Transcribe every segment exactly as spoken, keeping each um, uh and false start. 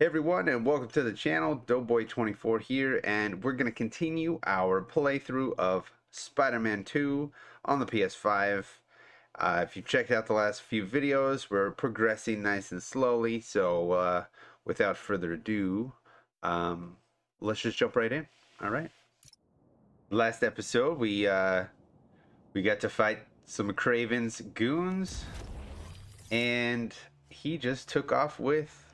Hey everyone, and welcome to the channel. Doughboy twenty-four here, and we're going to continue our playthrough of Spider-Man two on the P S five. Uh, if you checked out the last few videos, we're progressing nice and slowly, so uh, without further ado, um, let's just jump right in. Alright. Last episode, we, uh, we got to fight some Kraven's goons, and he just took off with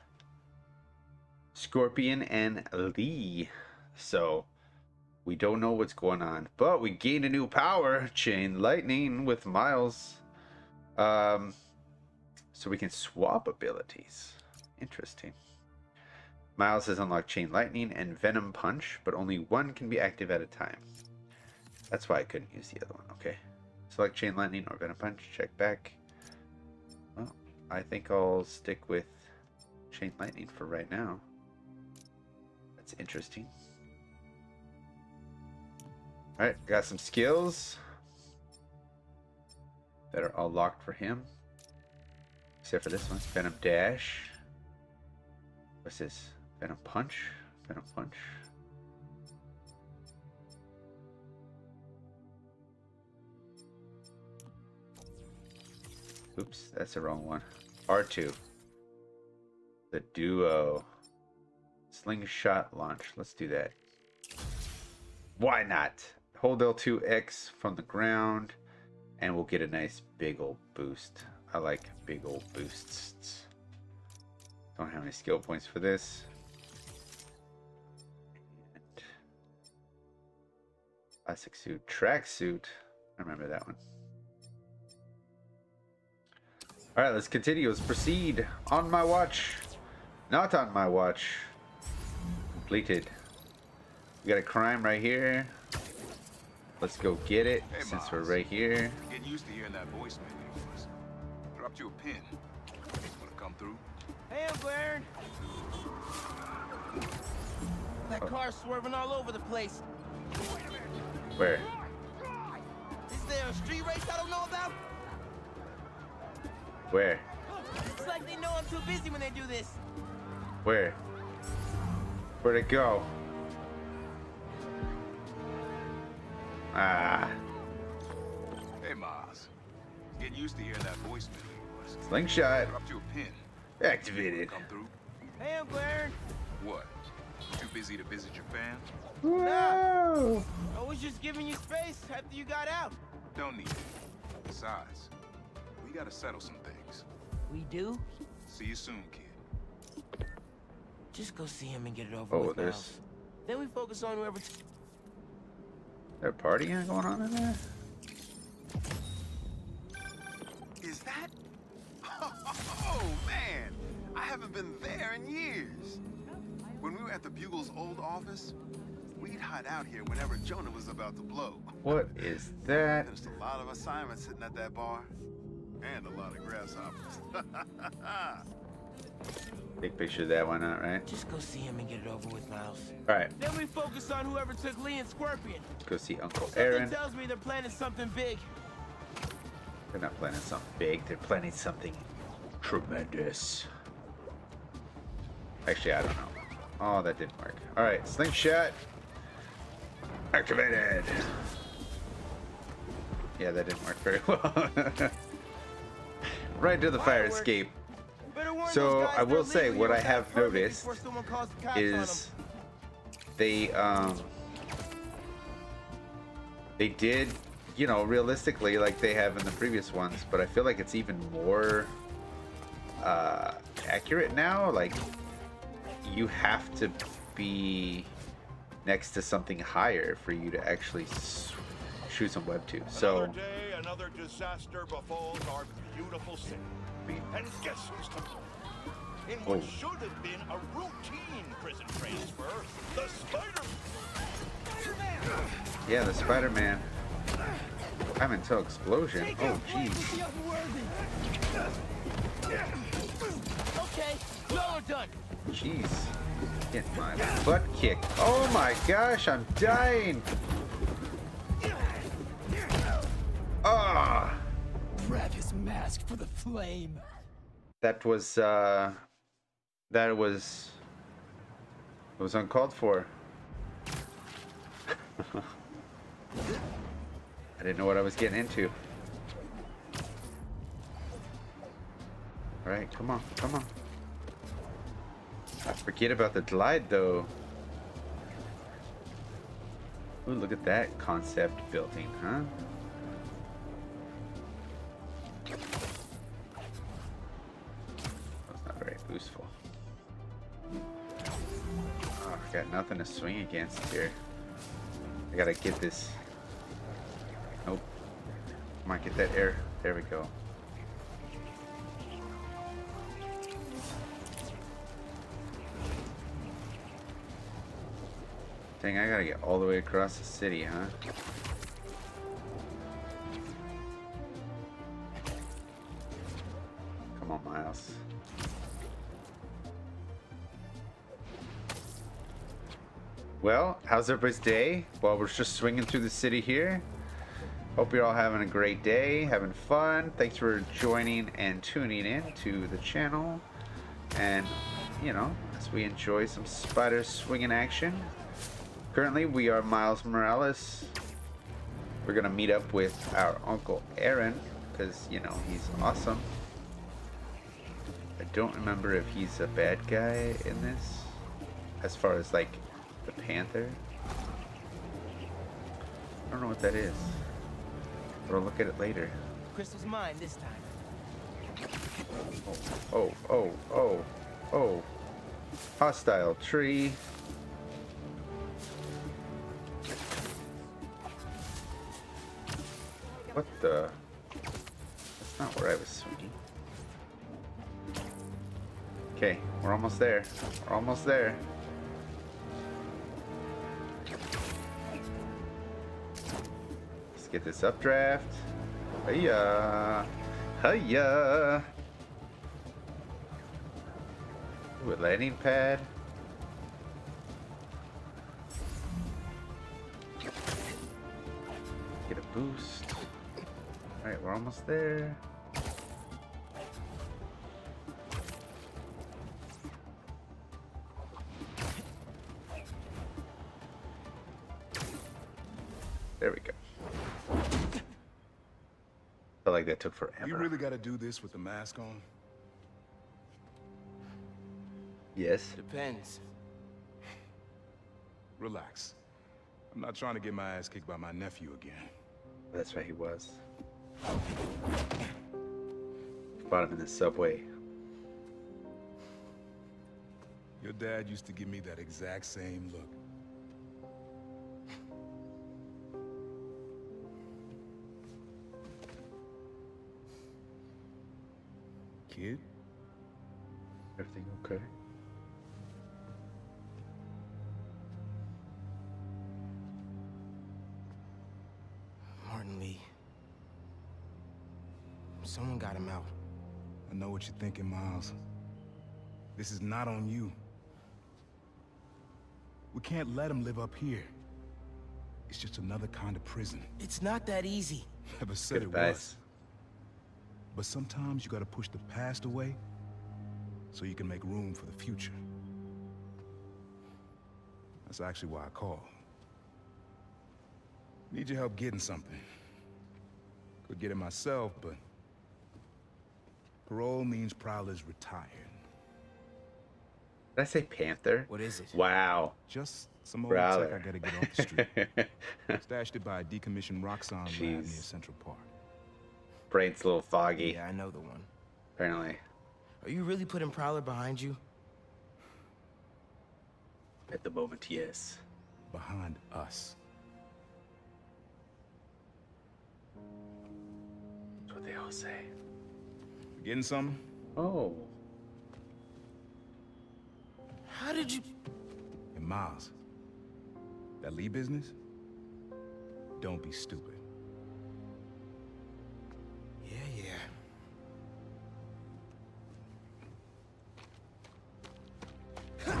Scorpion and Lee, so we don't know what's going on, but we gained a new power, Chain Lightning, with Miles, um so we can swap abilities. Interesting. Miles has unlocked Chain Lightning and Venom Punch, but only one can be active at a time. That's why I couldn't use the other one. Okay, select Chain Lightning or Venom Punch, check back. Well, I think I'll stick with Chain Lightning for right now. It's interesting. All right, got some skills that are all locked for him, except for this one. Venom Dash. What's this? Venom Punch. Venom Punch. Oops, that's the wrong one. R two. The duo. Slingshot launch. Let's do that. Why not? Hold L two X from the ground, and we'll get a nice big old boost. I like big old boosts. Don't have any skill points for this. And plastic suit, track suit. I remember that one. All right, let's continue. Let's proceed. On my watch. Not on my watch. Completed. We got a crime right here. Let's go get it, hey, since Miles, we're right here. Get used to hearing that voice menu. Dropped you a pin. Wanna come through? Hey, I'm Aaron. That oh. car's swerving all over the place. Wait a minute. Where? Is there a street race I don't know about? Where? It's like they know I'm too busy when they do this. Where? Where'd it go? Ah. Hey, Miles. Get used to hearing that voice. Slingshot. Up to a pin. Activated. Come through. Hey, I'm Blair. What? Too busy to visit your fam? No. I was just giving you space after you got out. Don't need it. Besides, we gotta settle some things. We do? See you soon, kid. Just go see him and get it over oh, with. There's... Then we focus on whoever. There a party going on in there? Is that? Oh man, I haven't been there in years. When we were at the Bugle's old office, we'd hide out here whenever Jonah was about to blow. What is that? There's a lot of assignments sitting at that bar, and a lot of grasshoppers. Big picture of that, why not, right? Just go see him and get it over with, Miles. Alright. Then we focus on whoever took Lee and Scorpion. Go see Uncle Aaron. Something tells me they're planning something big. They're not planning something big, they're planning something tremendous. Actually, I don't know. Oh, that didn't work. Alright, slingshot. Activated. Yeah, that didn't work very well. Right to the fire escape. So I will say what I have noticed is they um they did, you know, realistically, like they have in the previous ones, but I feel like it's even more uh accurate now. Like you have to be next to something higher for you to actually shoot some web to. So another day, another disaster befalls our beautiful city. And guess who's to blame? In what oh. should have been a routine prison transfer, the Spider- Spider-Man! Yeah, the Spider-Man. I'm until explosion. Take oh, jeez. Okay, well done. Jeez. Get my butt kicked. Oh my gosh, I'm dying. Ah. Oh. Grab his mask for the flame. That was uh that was It was uncalled for. I didn't know what I was getting into. Alright, come on, come on. I forget about the glide though. Ooh, look at that concept building, huh? That's not very useful. Oh, I got nothing to swing against here. I gotta get this. Nope. Come on, get that air. There we go. Dang, I gotta get all the way across the city, huh? Come on, Miles. Well, how's everybody's day? Well, we're just swinging through the city here. Hope you're all having a great day, having fun. Thanks for joining and tuning in to the channel. And, you know, as we enjoy some spider swinging action. Currently, we are Miles Morales. We're gonna meet up with our Uncle Aaron, because, you know, he's awesome. I don't remember if he's a bad guy in this, as far as, like, the Panther. I don't know what that is. We'll look at it later. Crystal's mine this time. Oh, oh, oh, oh, oh. Hostile tree. What the? That's not where I was swinging. Okay, we're almost there. We're almost there. Let's get this updraft. Hiya! Hiya! Ooh, a landing pad. Get a boost. Alright, we're almost there. There we go. Felt like that took forever. You really gotta do this with the mask on? Yes. Depends. Relax. I'm not trying to get my ass kicked by my nephew again. That's right, he was. Bought him in the subway. Your dad used to give me that exact same look. Kid? Everything okay? Martin Lee. Someone got him out. I know what you're thinking, Miles. This is not on you. We can't let him live up here. It's just another kind of prison. It's not that easy. Never said it was. But sometimes you gotta push the past away so you can make room for the future. That's actually why I called. Need your help getting something. Could get it myself, but parole means Prowler's retired. Did I say Panther? What is it? Wow. Just some old tech I gotta get off the street. Stashed it by a decommissioned Roxanne lab near Central Park. Brain's a little foggy. Yeah, I know the one. Apparently. Are you really putting Prowler behind you? At the moment, yes. Behind us. That's what they all say. Getting some? Oh. How did you? And Miles, that Lee business? Don't be stupid. Yeah, yeah.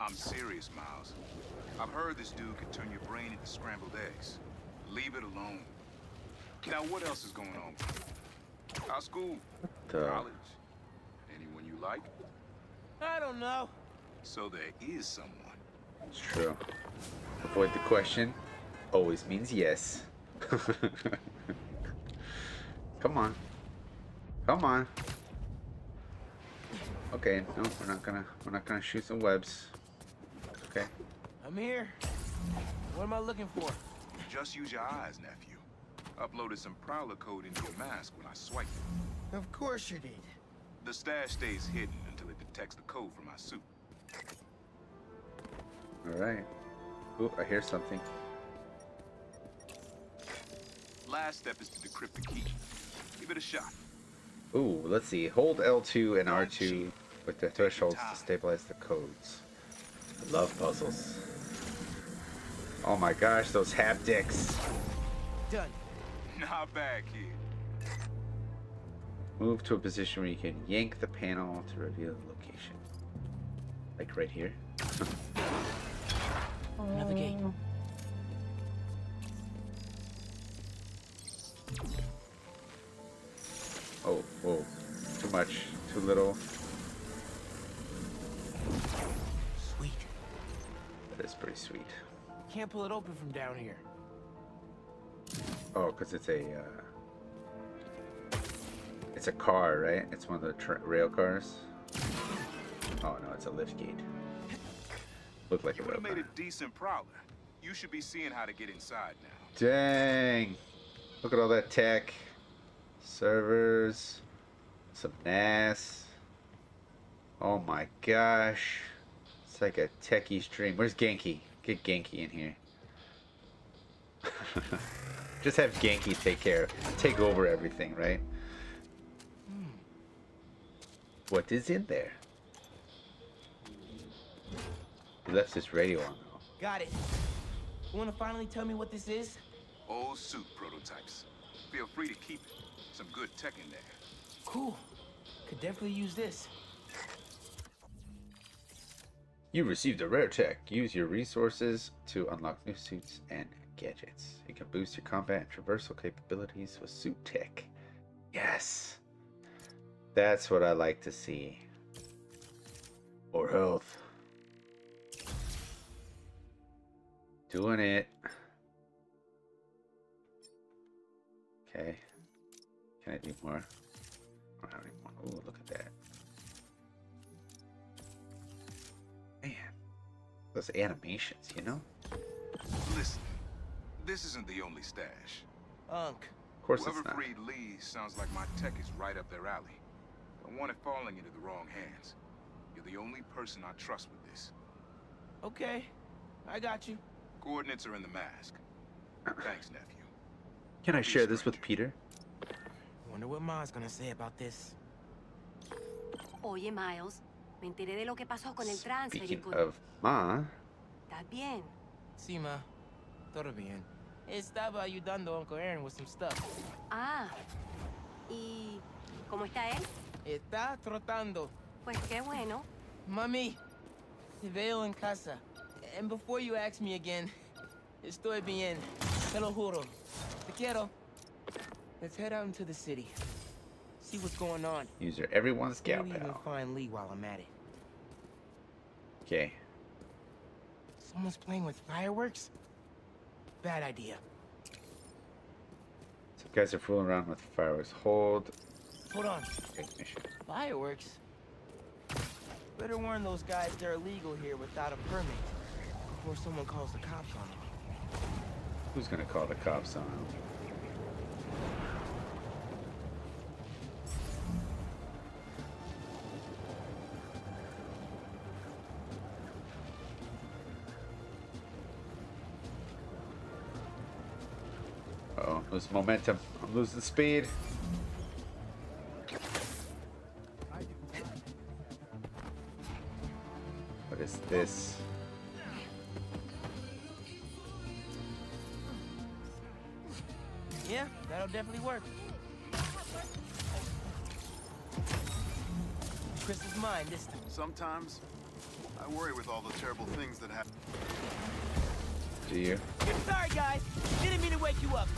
I'm serious, Miles. I've heard this dude could turn your brain into scrambled eggs. Leave it alone. Now, what else is going on? Our school, the... college, anyone you like? I don't know. So there is someone. It's true. Avoid the question. Always means yes. Come on. Come on. Okay, no, we're not gonna we're not gonna shoot some webs. Okay. I'm here. What am I looking for? Just use your eyes, nephew. Uploaded some Prowler code into your mask when I swiped it. Of course you did. The stash stays hidden until it detects the code from my suit. Alright. Ooh, I hear something. Last step is to decrypt the key. Give it a shot. Ooh, let's see. Hold L two and R two with the thresholds to stabilize the codes. I love puzzles. Oh my gosh, those haptics. Done. Not back here. Move to a position where you can yank the panel to reveal the location. Like right here. Another gate. Oh, whoa. Too much. Too little. Sweet. That is pretty sweet. Can't pull it open from down here. Oh, because it's a, uh... it's a car, right? It's one of the tra rail cars. Oh, no, it's a lift gate. Looked like you a rail car. You made a decent Prowler. You should be seeing how to get inside now. Dang. Look at all that tech. Servers, some N A S. Oh my gosh, it's like a techie stream. Where's Genki? Get Genki in here. Just have Genki take care, take over everything, right? What is in there? He left this radio on though. Got it. You want to finally tell me what this is? Old suit prototypes. Feel free to keep it. Some good tech in there. Cool. Could definitely use this. You received a rare tech. Use your resources to unlock new suits and gadgets. You can boost your combat and traversal capabilities with suit tech. Yes. That's what I like to see. Or health. Doing it. Okay. Can I do more? I don't need more. Ooh, look at that. Man. Those animations, you know? Listen, this isn't the only stash. Unk. Of course it's not. Whoever freed Lee sounds like my tech is right up their alley. I don't want it falling into the wrong hands. You're the only person I trust with this. Okay. I got you. Coordinates are in the mask. Thanks, nephew. Can I share this with Peter? Wonder what Ma's gonna say about this. Oye, Miles, me enteré de lo que pasó con el transfer. Speaking of Ma. Está bien. Sí, Ma. Todo bien. Estaba ayudando a Uncle Aaron with some stuff. Ah. ¿Y cómo está él? Está trotando. Pues qué bueno. Mami, te veo en casa. And before you ask me again, estoy bien. Te lo juro. Te quiero. Let's head out into the city. See what's going on. Use your everyone's gal pal. Find Lee while I'm at it. Okay. Someone's playing with fireworks? Bad idea. So guys are fooling around with fireworks. Hold. Hold on. Ignition. Fireworks? Better warn those guys they're illegal here without a permit. Before someone calls the cops on them. Who's gonna call the cops on them? Uh-oh, lose momentum. I'm losing speed. What is this? Yeah, that'll definitely work. Chris is mine this time. Sometimes I worry with all the terrible things that happen. Do you? Sorry, guys. Didn't mean to wake you up.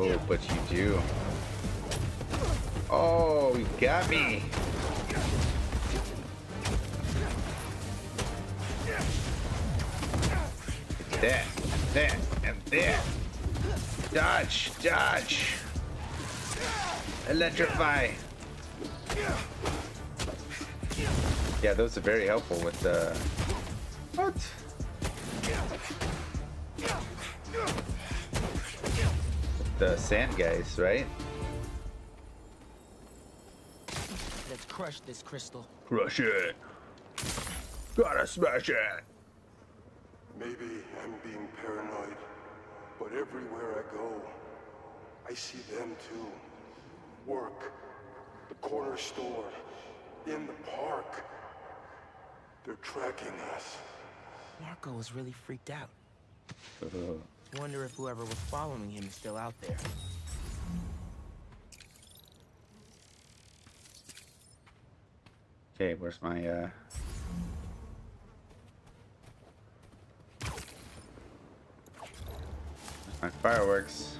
Oh, but you do. Oh, you got me. It's that, that, and that. Dodge, dodge. Electrify. Yeah, those are very helpful with the... What? With the sand guys, right? Let's crush this crystal. Crush it. Gotta smash it. Maybe I'm being paranoid, but everywhere I go, I see them too. Work, the corner store, in the park. They're tracking us. Marco was really freaked out. Wonder if whoever was following him is still out there. Okay, where's my uh where's my fireworks?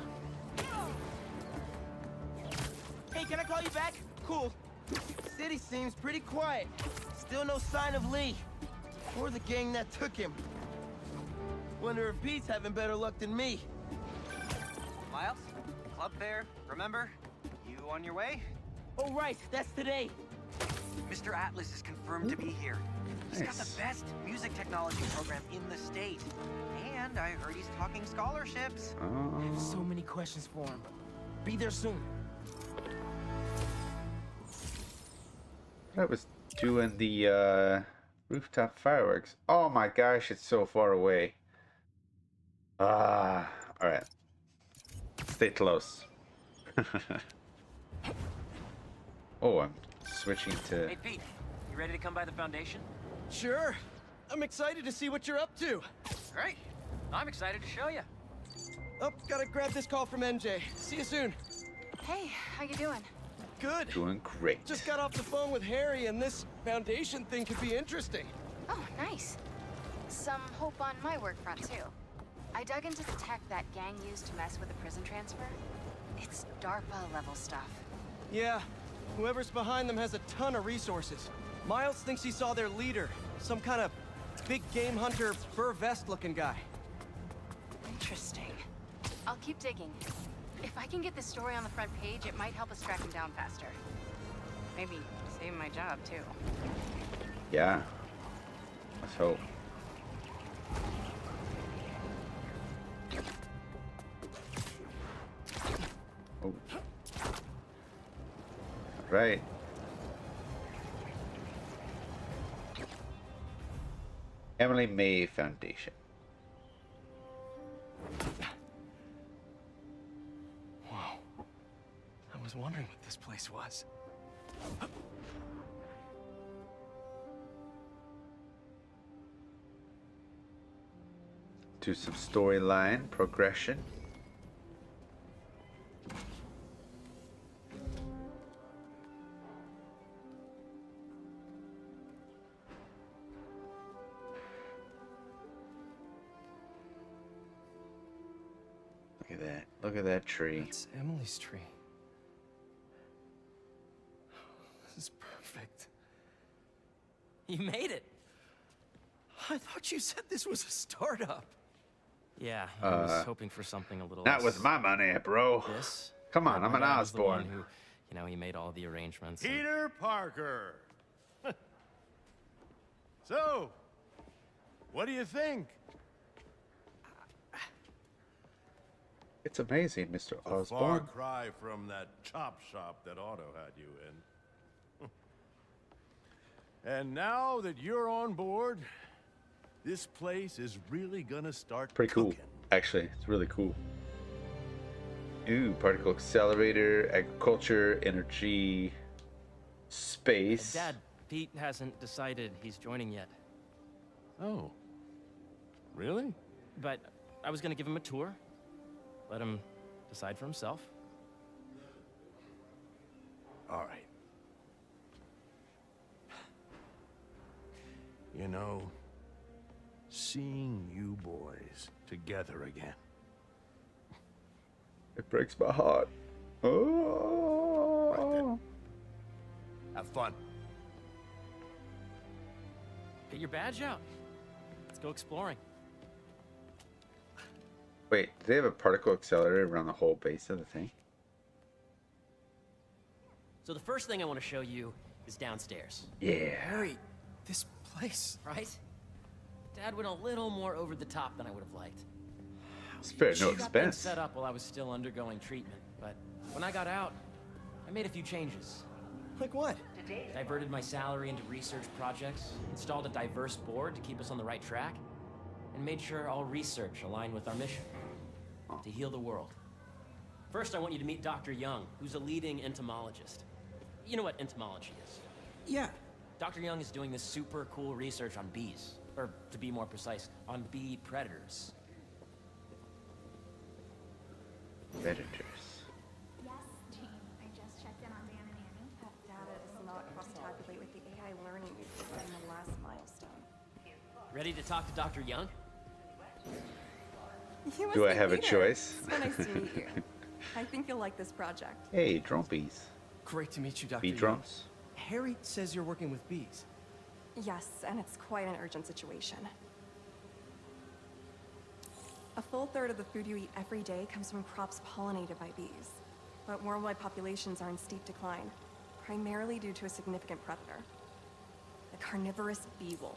Hey, can I call you back? Cool. City seems pretty quiet. Still no sign of Lee, or the gang that took him. Wonder if Pete's having better luck than me. Miles, club there, remember? You on your way? Oh right, that's today. Mister Atlas is confirmed to be here. He's nice. Got the best music technology program in the state. And I heard he's talking scholarships. Oh. I have so many questions for him. Be there soon. I was doing the uh, rooftop fireworks. Oh my gosh, it's so far away. Ah, uh, all right. Stay close. Oh, I'm switching to... Hey Pete, you ready to come by the foundation? Sure. I'm excited to see what you're up to. Great. I'm excited to show you. Oh, gotta grab this call from N J. See you soon. Hey, how you doing? Good. Doing great. Just got off the phone with Harry, and this foundation thing could be interesting. Oh, nice. Some hope on my work front, too. I dug into the tech that gang used to mess with the prison transfer. It's DARPA-level stuff. Yeah. Whoever's behind them has a ton of resources. Miles thinks he saw their leader. Some kind of big game hunter, fur vest-looking guy. Interesting. I'll keep digging. If I can get this story on the front page, it might help us track him down faster. Maybe save my job, too. Yeah. Let's hope. Oh. Right. Emily Mae Foundation. I was wondering what this place was. Do some storyline progression. Look at that. Look at that tree. It's Emily's tree. Is perfect. You made it. I thought you said this was a startup. Yeah, I uh, was hoping for something a little. That was my money, bro. This? Come on, I'm an Osborne. Who, you know, he made all the arrangements. Peter and... Parker. So, what do you think? It's amazing, Mister Osborne. A far cry from that chop shop that Otto had you in. And now that you're on board, this place is really gonna start pretty cooking. Cool. Actually, it's really cool. Ooh, particle accelerator, agriculture, energy, space. Dad, Pete hasn't decided he's joining yet. Oh, really? But I was gonna give him a tour, let him decide for himself. All right. You know, seeing you boys together again. It breaks my heart. Oh. Right then. Have fun. Get your badge out. Let's go exploring. Wait, do they have a particle accelerator around the whole base of the thing? So the first thing I want to show you is downstairs. Yeah. Harry, this place, right? Dad went a little more over the top than I would have liked. Spared no expense. Set up while I was still undergoing treatment, but when I got out, I made a few changes. Like what? Diverted my salary into research projects, installed a diverse board to keep us on the right track, and made sure all research aligned with our mission, to heal the world. First, I want you to meet Doctor Young, who's a leading entomologist. You know what entomology is? Yeah. Doctor Young is doing this super cool research on bees, or to be more precise, on bee predators. Predators. Yes, team. I just checked in on Dan and Annie. That data is not cross-tabulated with the A I learning we've done in the last milestone. Ready to talk to Doctor Young? Do I have leader. a choice? It's so nice to meet you. I think you'll like this project. Hey, drumbees. Great to meet you, Doctor Bee drums. Harry says you're working with bees. Yes, and it's quite an urgent situation. A full third of the food you eat every day comes from crops pollinated by bees. But worldwide populations are in steep decline, primarily due to a significant predator, the carnivorous bee wolf.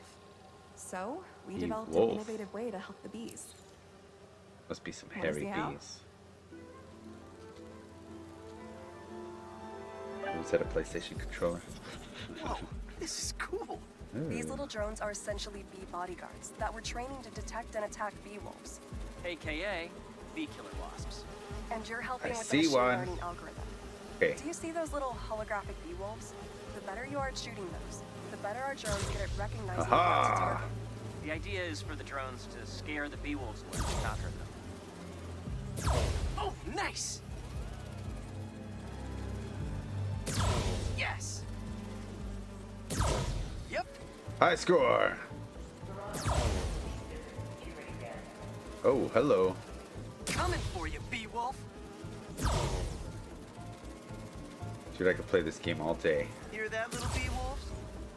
So, we bee developed wolf. an innovative way to help the bees. Must be some Want hairy bees. How? Is that a PlayStation controller? Whoa, this is cool. Ooh. These little drones are essentially bee bodyguards that we're training to detect and attack bee wolves, aka bee killer wasps. And you're helping I with the machine one. learning algorithm. Okay. Do you see those little holographic bee wolves? The better you are at shooting those, the better our drones get at recognizing the target. The idea is for the drones to scare the bee wolves away, not hurt them. Oh, nice! Yes. Yep. High score. Oh, hello. Coming for you, bee wolf. Dude, I could play this game all day. Hear that, little bee wolves?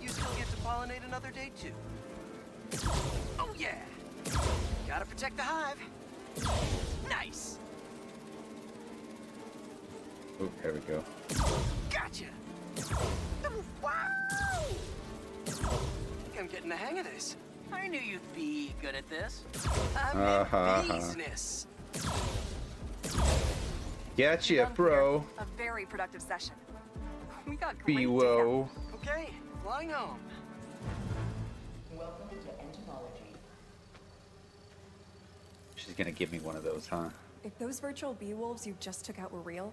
You still get to pollinate another day too. Oh yeah. Gotta protect the hive. Nice. Oh, here we go. Gotcha. Wow! I think I'm getting the hang of this. I knew you'd be good at this. I'm in business. Gotcha, bro. A very productive session. We got great data. Okay, flying home. Welcome to entomology. She's gonna give me one of those, huh? If those virtual bee wolves you just took out were real,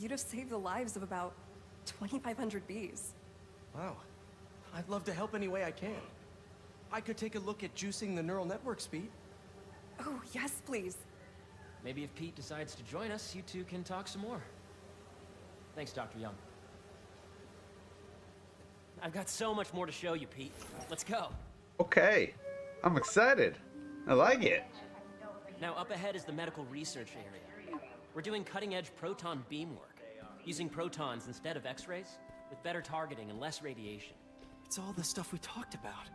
you'd have saved the lives of about twenty-five hundred bees. Wow. I'd love to help any way I can. I could take a look at juicing the neural networks, Pete. Oh, yes, please. Maybe if Pete decides to join us, you two can talk some more. Thanks, Doctor Young. I've got so much more to show you, Pete. Let's go. Okay. I'm excited. I like it. Now, up ahead is the medical research area. We're doing cutting-edge proton beam work, using protons instead of X-rays, with better targeting and less radiation. It's all the stuff we talked about.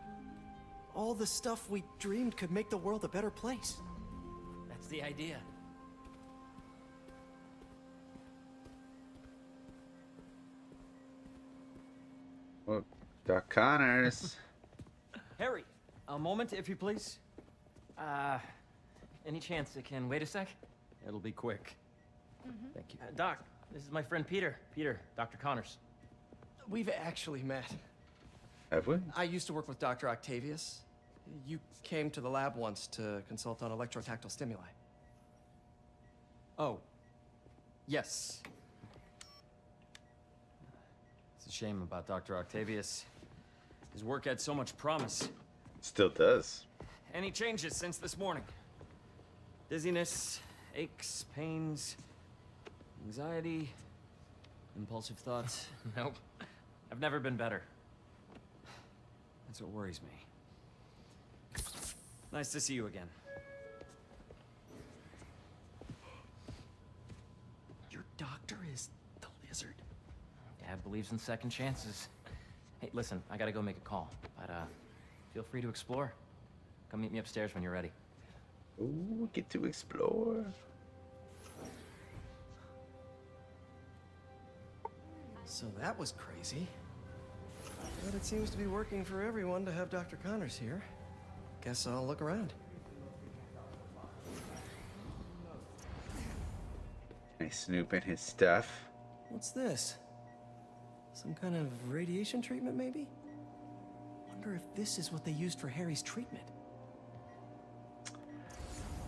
All the stuff we dreamed could make the world a better place. That's the idea. Well, Doctor Connors. Harry, a moment, if you please. Uh, any chance it can wait a sec? It'll be quick. Mm-hmm. Thank you. Uh, Doc, this is my friend Peter. Peter, Doctor Connors. We've actually met. Have we? I used to work with Doctor Octavius. You came to the lab once to consult on electrotactile stimuli. Oh. Yes. It's a shame about Doctor Octavius. His work had so much promise. Still does. Any changes since this morning? Dizziness, aches, pains, anxiety, impulsive thoughts. Nope. I've never been better. That's what worries me. Nice to see you again. doctor is the lizard. Dad believes in second chances. Hey, listen, I gotta go make a call, but uh, feel free to explore. Come meet me upstairs when you're ready. Ooh, get to explore. So that was crazy. But it seems to be working for everyone to have Doctor Connors here. Guess I'll look around. Can I snoop in his stuff? What's this? Some kind of radiation treatment, maybe? Wonder if this is what they used for Harry's treatment.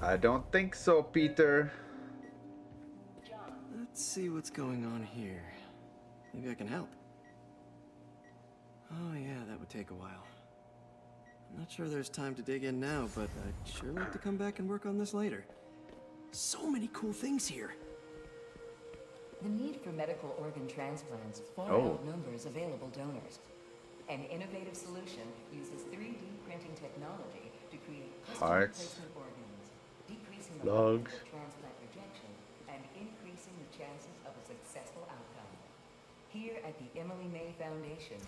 I don't think so, Peter. Let's see what's going on here. Maybe I can help. Oh yeah, that would take a while. I'm not sure there's time to dig in now, but I'd sure like to come back and work on this later. So many cool things here. The need for medical organ transplants far oh. outnumbers available donors. An innovative solution uses three D printing technology to create custom replacement organs, decreasing the risk of transplant rejection and increasing the chances of a successful outcome. Here at the Emily Mae Foundation,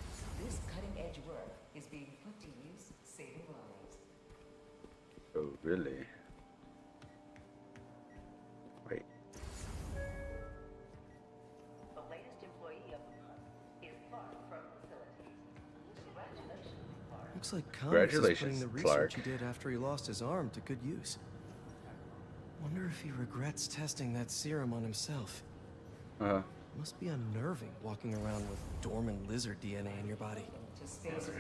this cutting-edge work is being put to use saving lives. Oh, really? Wait. The latest employee of the month is Clark from facilities. Congratulations, Clark. Looks like Connors is putting the research Clark. he did after he lost his arm to good use. Wonder if he regrets testing that serum on himself. Uh-huh. Must be unnerving walking around with dormant lizard D N A in your body. To space research.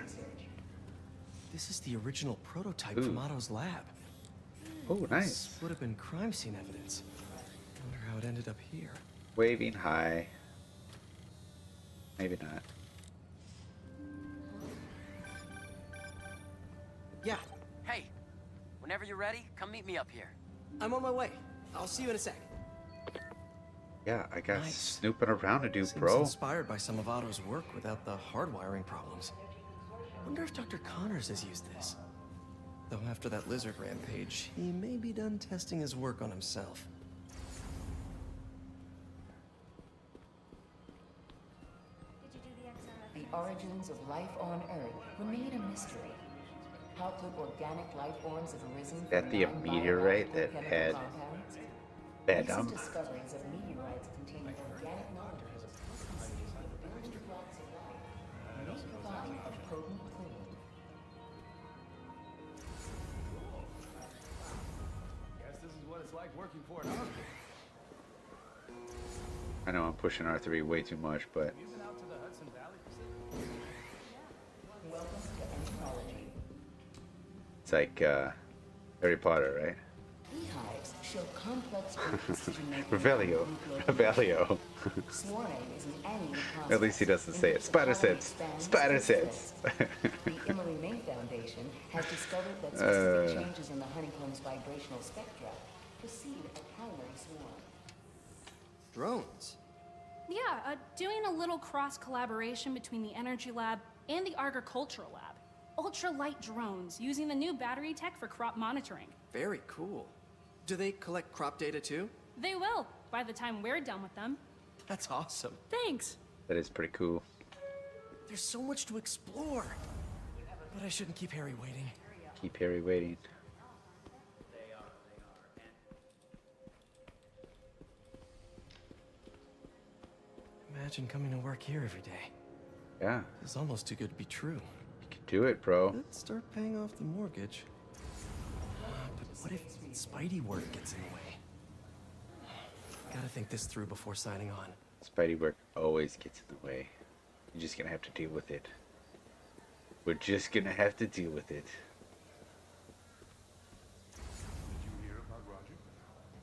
This is the original prototype Ooh. from Otto's lab. Oh, nice. This would have been crime scene evidence. Wonder how it ended up here. Waving high. Maybe not. Yeah. Hey, whenever you're ready, come meet me up here. I'm on my way. I'll see you in a sec. Yeah, I got nice. snooping around to do, Seems bro. inspired by some of Otto's work without the hardwiring problems. Wonder if Doctor Connors has used this. Though after that lizard rampage, he may be done testing his work on himself. The origins of life on Earth remain a mystery. How could organic life forms have arisen from That the meteorite that had. Compounds? Venom. Discoveries of meteorites containing organic molecules the building blocks of life, may provide a potent clue. Guess this is what it's like working for an artist. I know I'm pushing R three way too much, but out to the Hudson Valley. Welcome to entomology. It's like uh, Harry Potter, right? Beehives show complex Revelio. Revelio. At least he doesn't say it. Spider sense. Spider sense. The Emily Mae Foundation has discovered that specific uh, changes in the honeycomb's vibrational spectra precede a primary swarm. Drones? Yeah, uh, doing a little cross-collaboration between the Energy Lab and the Agricultural Lab. Ultralight drones using the new battery tech for crop monitoring. Very cool. Do they collect crop data too? They will, by the time we're done with them. That's awesome. Thanks. That is pretty cool. There's so much to explore. But I shouldn't keep Harry waiting. Keep Harry waiting. They are, they are. And... Imagine coming to work here every day. Yeah. It's almost too good to be true. You can do it, bro. Let's start paying off the mortgage. What if Spidey work gets in the way? Gotta think this through before signing on. Spidey work always gets in the way. You're just gonna have to deal with it. We're just gonna have to deal with it.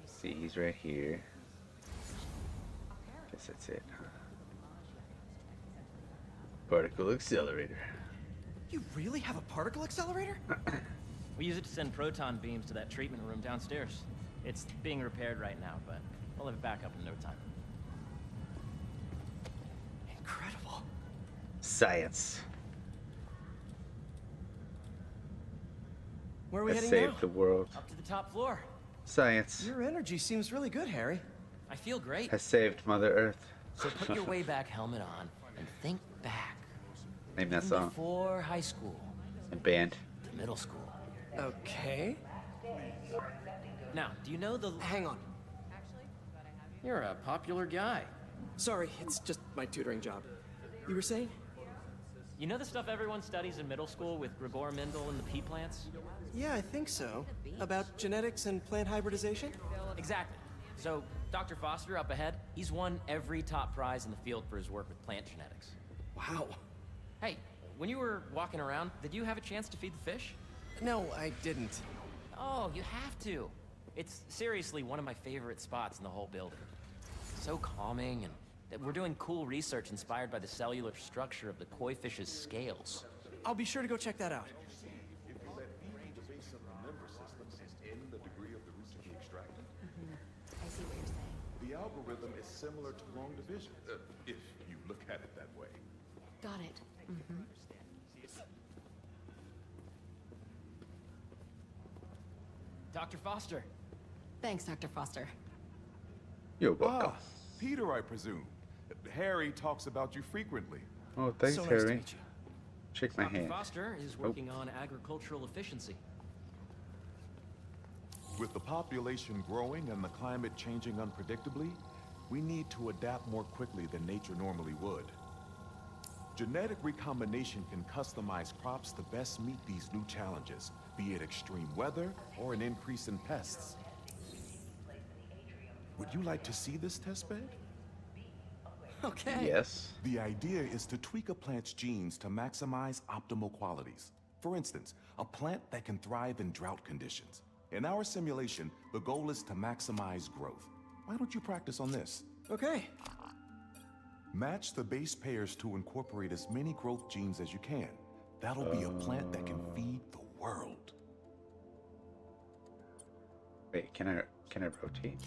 See, he's right here. Guess that's it. Particle accelerator. You really have a particle accelerator? We use it to send proton beams to that treatment room downstairs. It's being repaired right now, but we'll have it back up in no time. Incredible. Science. Where are we heading now? Save the world. Up to the top floor. Science. Your energy seems really good, Harry. I feel great. I saved Mother Earth. So put your way back helmet on and think back. Name that song. Before high school. And band. To middle school. Okay. Now, do you know the... Hang on. You're a popular guy. Sorry, it's just my tutoring job. You were saying? You know the stuff everyone studies in middle school with Gregor Mendel and the pea plants? Yeah, I think so. About genetics and plant hybridization? Exactly. So, Doctor Foster up ahead, he's won every top prize in the field for his work with plant genetics. Wow. Hey, when you were walking around, did you have a chance to feed the fish? No, I didn't. Oh, you have to. It's seriously one of my favorite spots in the whole building. So calming, and we're doing cool research inspired by the cellular structure of the koi fish's scales. I'll be sure to go check that out. I see what you're saying. The algorithm is similar to long division, uh, if you look at it that way. Got it. Mm-hmm. Doctor Foster. Thanks, Doctor Foster. You're welcome. Ah, Peter, I presume. Harry talks about you frequently. Oh, thanks, so Harry. Nice to meet you. Shake my hand. Doctor Foster is working oh. on agricultural efficiency. With the population growing and the climate changing unpredictably, we need to adapt more quickly than nature normally would. Genetic recombination can customize crops to best meet these new challenges, be it extreme weather or an increase in pests. Would you like to see this test bed? Okay. Yes. The idea is to tweak a plant's genes to maximize optimal qualities. For instance, a plant that can thrive in drought conditions. In our simulation, the goal is to maximize growth. Why don't you practice on this? Okay. Match the base pairs to incorporate as many growth genes as you can. That'll uh... be a plant that can feed the world. Wait, can I can I rotate?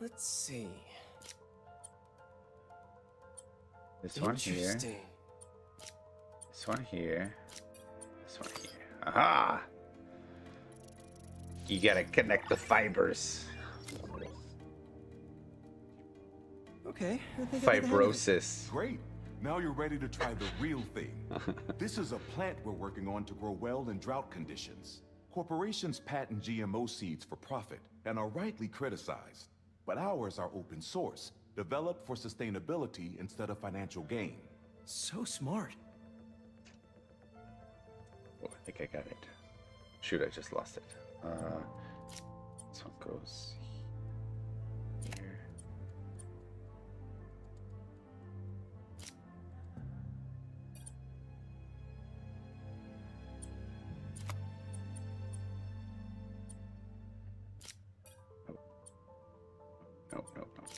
Let's see. This one here. This one here. This one here. Aha! You gotta connect the fibers. Okay. I think Fibrosis. I Great. Now you're ready to try the real thing. This is a plant we're working on to grow well in drought conditions. Corporations patent G M O seeds for profit and are rightly criticized. But ours are open source, developed for sustainability instead of financial gain. So smart. Oh, I think I got it. Shoot, I just lost it. Uh, this one goes here. Nope, nope, nope.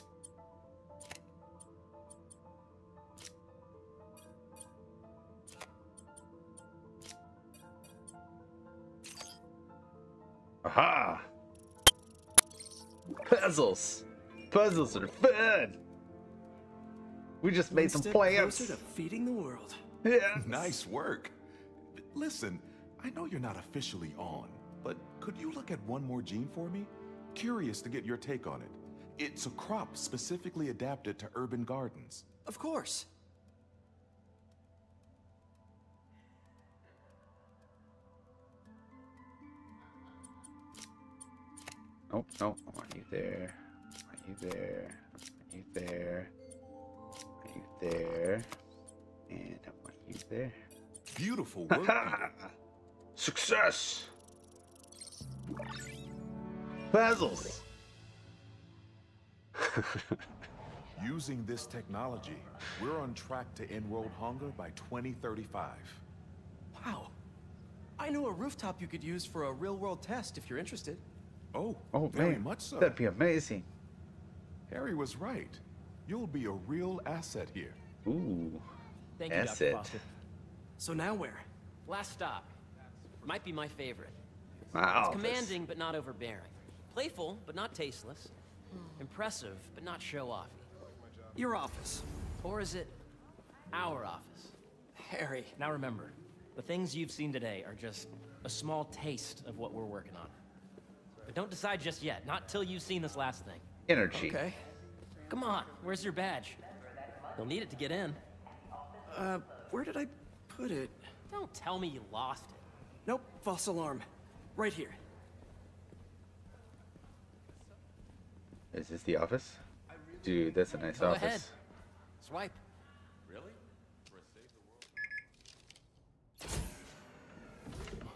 Aha! Puzzles! Puzzles are fun! We just made some plans. Closer to feeding the world. Yeah. Nice work. Listen, I know you're not officially on, but could you look at one more gene for me? Curious to get your take on it. It's a crop specifically adapted to urban gardens. Of course. Oh, no, I want you there. I want you there. I want you there. I want you there. And I want you there. Beautiful work. Success. Puzzles. Using this technology, we're on track to end world hunger by twenty thirty-five. Wow. I know a rooftop you could use for a real-world test if you're interested. Oh, oh very man. much so. That'd be amazing. Harry was right. You'll be a real asset here. Ooh. Thank asset. you, Doctor Foster. So now where? Last stop. Might be my favorite. Wow. It's commanding but not overbearing. Playful but not tasteless. Impressive, but not show-offy. Your office. Or is it our office? Harry. Now remember, the things you've seen today are just a small taste of what we're working on. But don't decide just yet, not till you've seen this last thing. Energy. Okay. Come on, where's your badge? You'll need it to get in. Uh, where did I put it? Don't tell me you lost it. Nope, false alarm. Right here. Is this the office? Dude, that's a nice Go office. Ahead. Swipe. Really? For a save the world.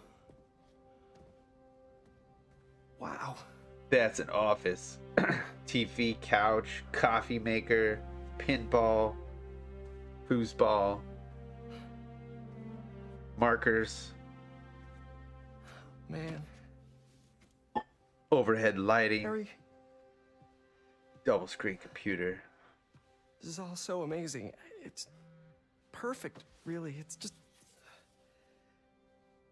Wow. That's an office. T V, couch, coffee maker, pinball, foosball, markers. Man. Overhead lighting. Harry. Double screen computer. This is all so amazing. It's perfect, really. It's just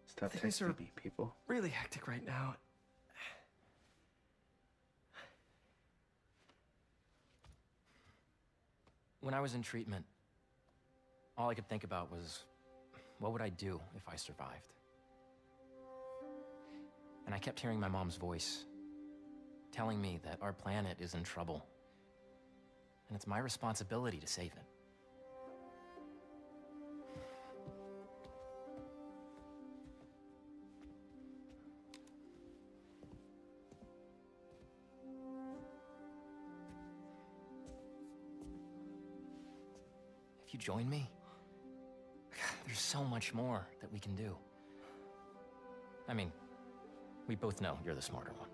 stuff things are people. Really hectic right now. When I was in treatment, all I could think about was what would I do if I survived? And I kept hearing my mom's voice, telling me that our planet is in trouble, and it's my responsibility to save it. If you join me, there's so much more that we can do. I mean, we both know you're the smarter one.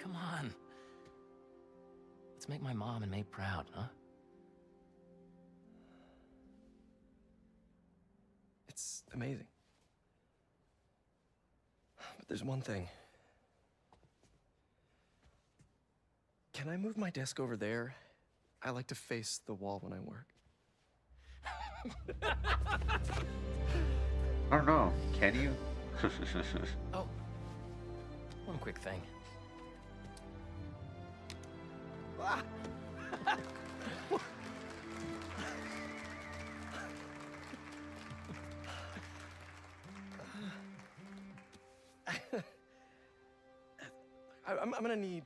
Come on. Let's make my mom and Mae proud, huh? It's amazing. But there's one thing. Can I move my desk over there? I like to face the wall when I work. I don't know. Can you? Oh. One quick thing. I'm, I'm gonna need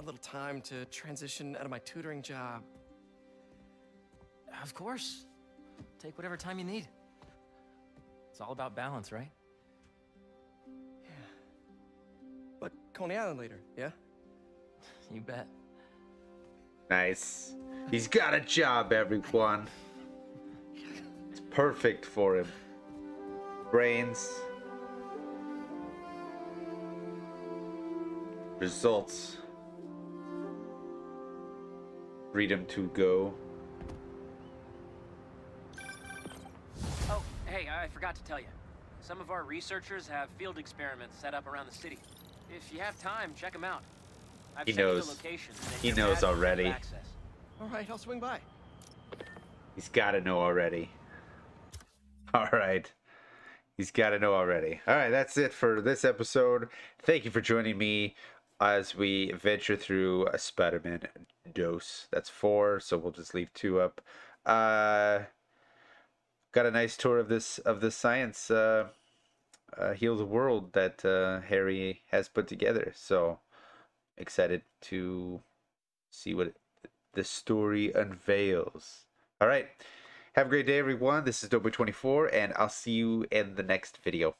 a little time to transition out of my tutoring job. Of course. Take whatever time you need. It's all about balance, right? Yeah. But Coney Island later, yeah? You bet. Nice. He's got a job, everyone. It's perfect for him. Brains. Results. Freedom to go. Oh, hey, I forgot to tell you. Some of our researchers have field experiments set up around the city. If you have time, check them out. I've he knows. He knows already. All right, I'll swing by. He's got to know already. All right. He's got to know already. All right, that's it for this episode. Thank you for joining me as we venture through a Spider-Man dose. That's four, so we'll just leave two up. Uh, got a nice tour of this of the science uh, uh, heal the world that uh, Harry has put together. So. Excited to see what the story unveils. All right, have a great day, everyone. This is Doughboy twenty-four, and I'll see you in the next video.